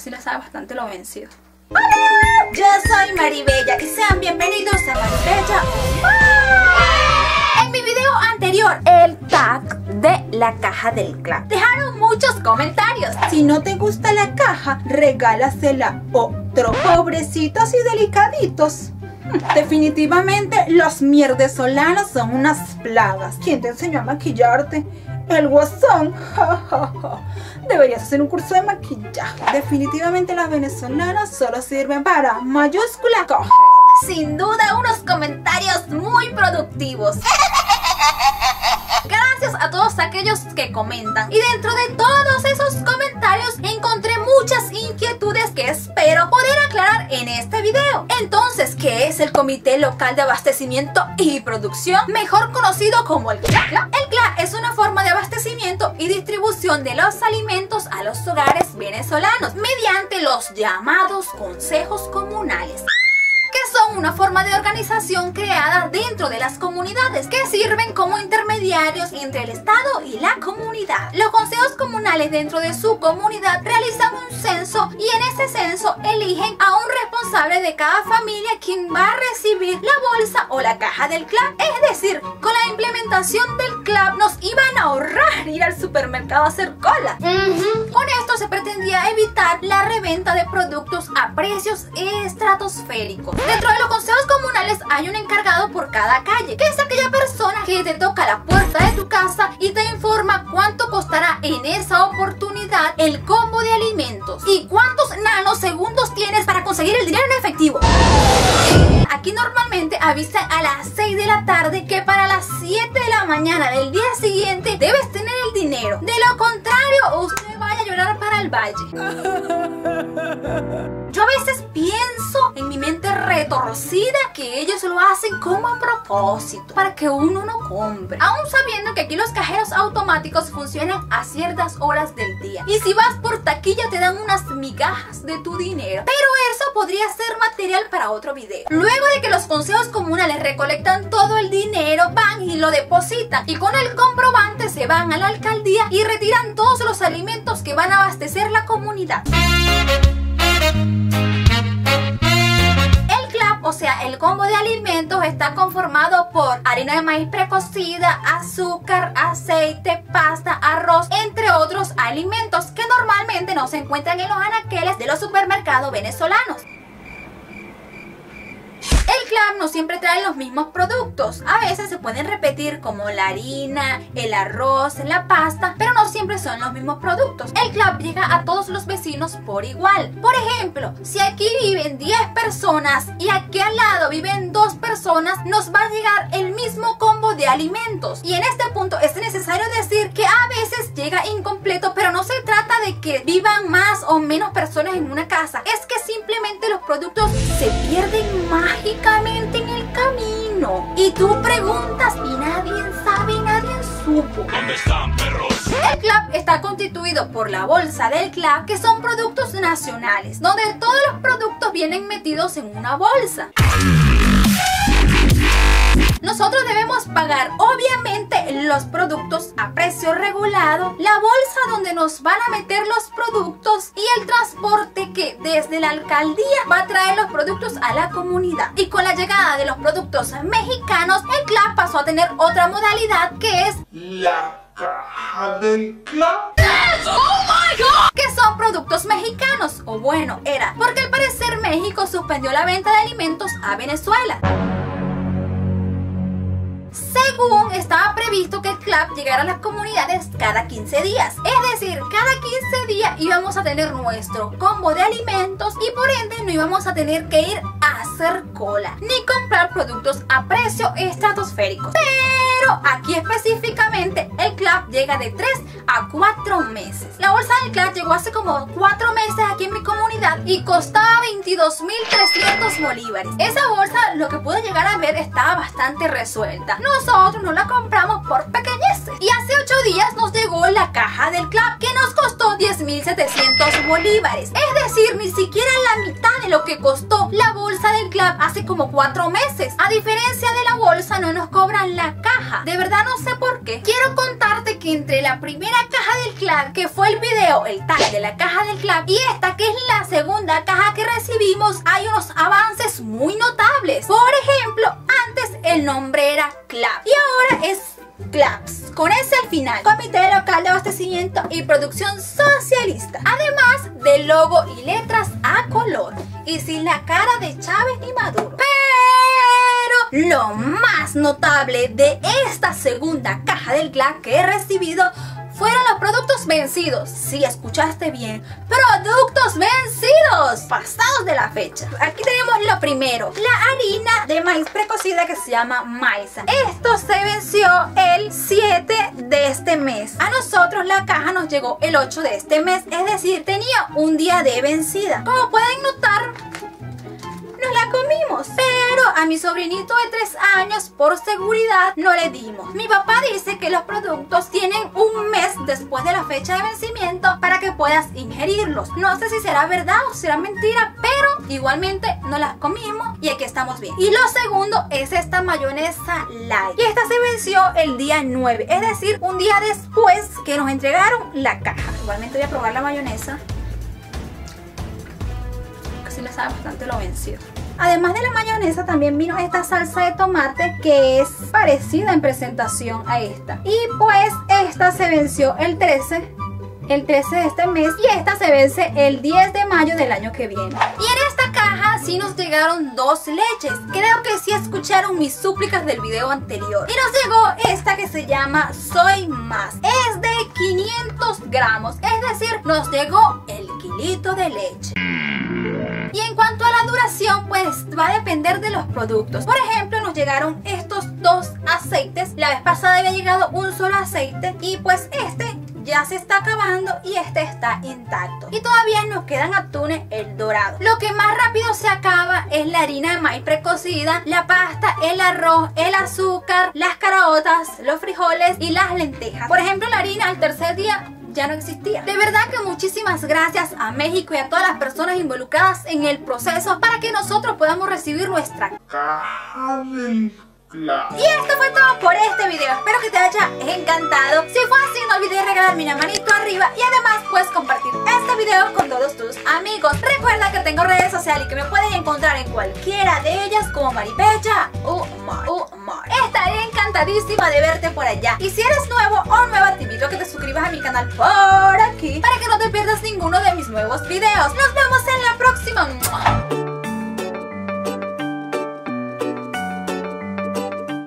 que sí la sabe bastante lo vencido. ¡Hola! Yo soy Maribella y sean bienvenidos a Maripecha. ¡Oh! En mi video anterior, el tag de la caja del CLAPS, dejaron muchos comentarios. Si no te gusta la caja, regálasela a otro. Pobrecitos y delicaditos. Definitivamente los mierdesolanos son unas plagas. ¿Quién te enseñó a maquillarte? El guasón. Deberías hacer un curso de maquillaje. Definitivamente las venezolanas solo sirven para mayúscula coger. Sin duda unos comentarios muy productivos. Gracias a todos aquellos que comentan. Y dentro de todos esos comentarios encontré muchas inquietudes que espero poder aclarar en este video. Entonces, ¿qué es el Comité Local de Abastecimiento y Producción? Mejor conocido como el CLAPS. El CLAPS es una forma de abastecimiento y distribución de los alimentos a los hogares venezolanos mediante los llamados consejos comunales, que son una forma de organización creada dentro de las comunidades que sirven como intermediarios entre el Estado y la comunidad. Los consejos comunales dentro de su comunidad realizan un censo y en ese censo eligen a un responsable de cada familia quien va a recibir la bolsa o la caja del CLAPS. Es decir, con la implementación del CLAPS nos iban a ahorrar ir al supermercado a hacer cola. Con esto se pretendía evitar la reventa de productos a precios estratosféricos. Dentro de los consejos comunales hay un encargado por cada calle, que es aquella persona que te toca la puerta de tu casa y te informa cuánto costará en esa oportunidad el combo de alimentos y cuántos nanosegundos tienes para conseguir el dinero en efectivo. Aquí normalmente avisan a las 6 de la tarde que para las 7 de la mañana del día siguiente debes tener el dinero. De lo contrario, usted vaya a llorar para el valle. Yo a veces pienso en mi mente retorcida que ellos lo hacen como a propósito, para que uno no compre. Aún sabiendo que aquí los cajeros automáticos funcionan a ciertas horas del día. Y si vas por taquilla te dan unas migajas de tu dinero. Pero eso podría ser material para otro video. Luego de que los consejos comunales recolectan todo el dinero, van y lo depositan. Y con el comprobante se van a la alcaldía y retiran todos los alimentos que van a abastecer la comunidad. O sea, el combo de alimentos está conformado por harina de maíz precocida, azúcar, aceite, pasta, arroz, entre otros alimentos que normalmente no se encuentran en los anaqueles de los supermercados venezolanos. El CLAPS no siempre trae los mismos productos, a veces se pueden repetir como la harina, el arroz, la pasta, pero no siempre son los mismos productos. El CLAPS llega a todos los vecinos por igual. Por ejemplo, si aquí viven 10 personas y aquí al lado viven 2 personas, nos va a llegar el mismo combo de alimentos. Y en este punto es necesario decir que a veces llega incompleto, pero no se trata de que vivan más o menos personas en una casa, es que simplemente los productos se pierden mágicamente en el camino y tú preguntas y nadie sabe y nadie supo. ¿Dónde están, perros? El CLAPS está constituido por la bolsa del CLAPS, que son productos nacionales, donde todos los productos vienen metidos en una bolsa. Nosotros debemos pagar obviamente los productos a precio regulado, la bolsa donde nos van a meter los productos y el transporte que desde la alcaldía va a traer los productos a la comunidad. Y con la llegada de los productos mexicanos, el CLAPS pasó a tener otra modalidad que es la caja del CLAPS. ¡Yes! ¡Oh my God! Que son productos mexicanos, o bueno, era, porque al parecer México suspendió la venta de alimentos a Venezuela. Según estaba previsto que el CLAPS llegara a las comunidades cada 15 días. Es decir, cada 15 días íbamos a tener nuestro combo de alimentos y por ende no íbamos a tener que ir a hacer cola ni comprar productos a precio estratosférico. Pero aquí específicamente el CLAPS llega de 3 a 4 meses. La bolsa del CLAPS llegó hace como 4 meses aquí en mi comunidad y costaba 22.300 bolívares. Esa bolsa, lo que pude llegar a ver, estaba bastante resuelta. Nosotros no la compramos por pequeñeces. Y hace 8 días nos llegó la caja del CLAPS que nos costó 10.000 2.700 bolívares. Es decir, ni siquiera la mitad de lo que costó la bolsa del CLAPS hace como 4 meses. A diferencia de la bolsa, no nos cobran la caja. De verdad no sé por qué. Quiero contarte que entre la primera caja del CLAPS, que fue el video, el tag de la caja del CLAPS, y esta que es la segunda caja que recibimos, hay unos avances muy notables. Por ejemplo, antes el nombre era CLAPS y ahora es CLAPS, con ese al final. Comité Local de Abastecimiento y Producción Socialista. Además de logo y letras a color y sin la cara de Chávez ni Maduro. Pero lo más notable de esta segunda caja del CLAPS que he recibido fueron los productos vencidos. Sí, escuchaste bien. ¡Productos vencidos! Pasados de la fecha. Aquí tenemos lo primero. La harina de maíz precocida que se llama Maisa. Esto se venció el 7 de este mes. A nosotros la caja nos llegó el 8 de este mes. Es decir, tenía un día de vencida. Como pueden notar, nos la comimos. Pero a mi sobrinito de 3 años, por seguridad, no le dimos. Mi papá dice que los productos tienen un mes después de la fecha de vencimiento para que puedas ingerirlos. No sé si será verdad o será mentira, pero igualmente no las comimos y aquí estamos bien. Y lo segundo es esta mayonesa light. Y esta se venció el día 9, es decir, un día después que nos entregaron la caja. Igualmente voy a probar la mayonesa. Sí me sabe bastante lo vencido. Además de la mayonesa también vino esta salsa de tomate que es parecida en presentación a esta. Y pues esta se venció el 13 de este mes y esta se vence el 10 de mayo del año que viene. Y en esta caja sí nos llegaron 2 leches. Creo que sí escucharon mis súplicas del video anterior. Y nos llegó esta que se llama Soy Más. Es de 500 gramos, es decir, nos llegó el kilito de leche. Y en cuanto a la duración, pues va a depender de los productos. Por ejemplo, nos llegaron estos 2 aceites. La vez pasada había llegado un solo aceite y pues este ya se está acabando y este está intacto. Y todavía nos quedan atunes el dorado. Lo que más rápido se acaba es la harina de maíz precocida, la pasta, el arroz, el azúcar, las caraotas, los frijoles y las lentejas. Por ejemplo, la harina al tercer día ya no existía. De verdad que muchísimas gracias a México y a todas las personas involucradas en el proceso para que nosotros podamos recibir nuestra caja del CLAPS. Y esto fue todo por este video. Espero que te haya encantado. Si fue así, no olvides regalarme una manito arriba y además puedes compartir este video con todos tus amigos. Recuerda que tengo redes sociales y que me puedes encontrar en cualquiera de ellas como Maripecha o Mar. Estaré encantadísima de verte por allá. Y si eres nuevo o nueva, te invito a que te suscribas a mi canal por aquí para que no te pierdas ninguno de mis nuevos videos. Nos vemos en la próxima.